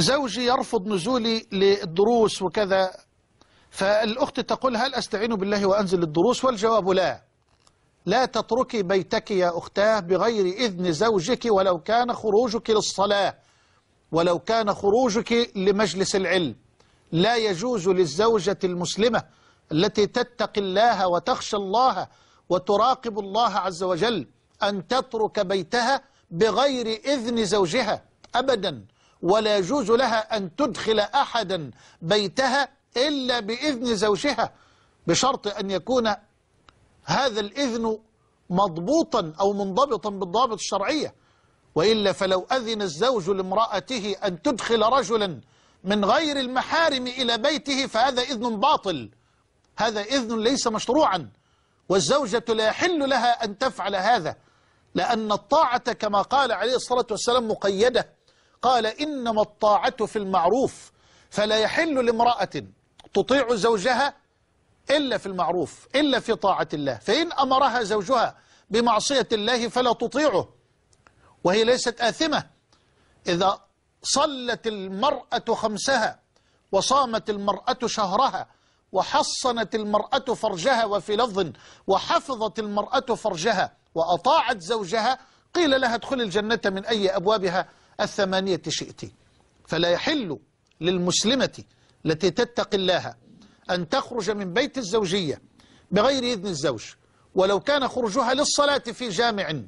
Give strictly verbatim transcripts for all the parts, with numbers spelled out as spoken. زوجي يرفض نزولي للدروس وكذا، فالأخت تقول هل أستعين بالله وأنزل الدروس؟ والجواب لا، لا تتركي بيتك يا أختاه بغير إذن زوجك ولو كان خروجك للصلاة، ولو كان خروجك لمجلس العلم. لا يجوز للزوجة المسلمة التي تتقي الله وتخشى الله وتراقب الله عز وجل أن تترك بيتها بغير إذن زوجها أبدا، ولا يجوز لها أن تدخل أحدا بيتها إلا بإذن زوجها، بشرط أن يكون هذا الإذن مضبوطا أو منضبطا بالضوابط الشرعية، وإلا فلو أذن الزوج لامرأته أن تدخل رجلا من غير المحارم إلى بيته فهذا إذن باطل، هذا إذن ليس مشروعا، والزوجة لا يحل لها أن تفعل هذا، لأن الطاعة كما قال عليه الصلاة والسلام مقيدة، قال إنما الطاعة في المعروف، فلا يحل لامرأة تطيع زوجها إلا في المعروف، إلا في طاعة الله، فإن أمرها زوجها بمعصية الله فلا تطيعه، وهي ليست آثمة. إذا صلت المرأة خمسها وصامت المرأة شهرها وحصنت المرأة فرجها، وفي لفظ وحفظت المرأة فرجها وأطاعت زوجها، قيل لها ادخل الجنة من أي أبوابها الثمانية شئت. فلا يحل للمسلمة التي تتقي الله أن تخرج من بيت الزوجية بغير إذن الزوج، ولو كان خروجها للصلاة في جامع،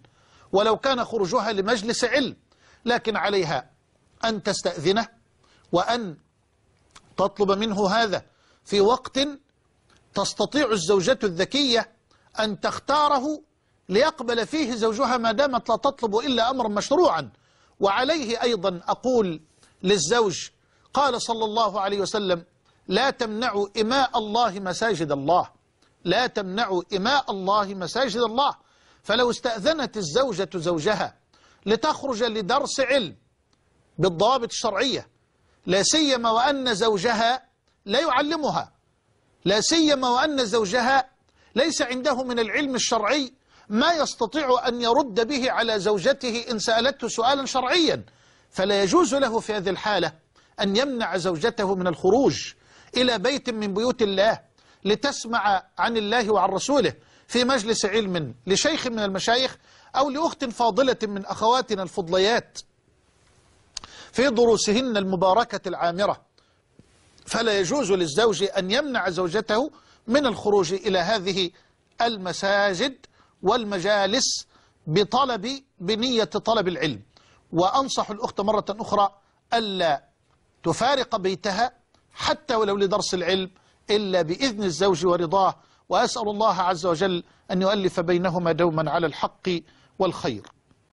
ولو كان خروجها لمجلس علم، لكن عليها أن تستأذنه وأن تطلب منه هذا في وقت تستطيع الزوجة الذكية أن تختاره ليقبل فيه زوجها ما دامت لا تطلب إلا أمرا مشروعا. وعليه أيضا أقول للزوج، قال صلى الله عليه وسلم لا تمنعوا إماء الله مساجد الله، لا تمنعوا إماء الله مساجد الله. فلو استأذنت الزوجة زوجها لتخرج لدرس علم بالضوابط الشرعية، لا سيما وأن زوجها لا يعلمها، لا سيما وأن زوجها ليس عنده من العلم الشرعي ما يستطيع أن يرد به على زوجته إن سألته سؤالا شرعيا، فلا يجوز له في هذه الحالة أن يمنع زوجته من الخروج إلى بيت من بيوت الله لتسمع عن الله وعن رسوله في مجلس علم لشيخ من المشايخ، أو لأخت فاضلة من أخواتنا الفضليات في دروسهن المباركة العامرة. فلا يجوز للزوج أن يمنع زوجته من الخروج إلى هذه المساجد والمجالس بطلب بنية طلب العلم. وأنصح الأخت مرة أخرى ألا تفارق بيتها حتى ولو لدرس العلم إلا بإذن الزوج ورضاه، وأسأل الله عز وجل أن يؤلف بينهما دوما على الحق والخير.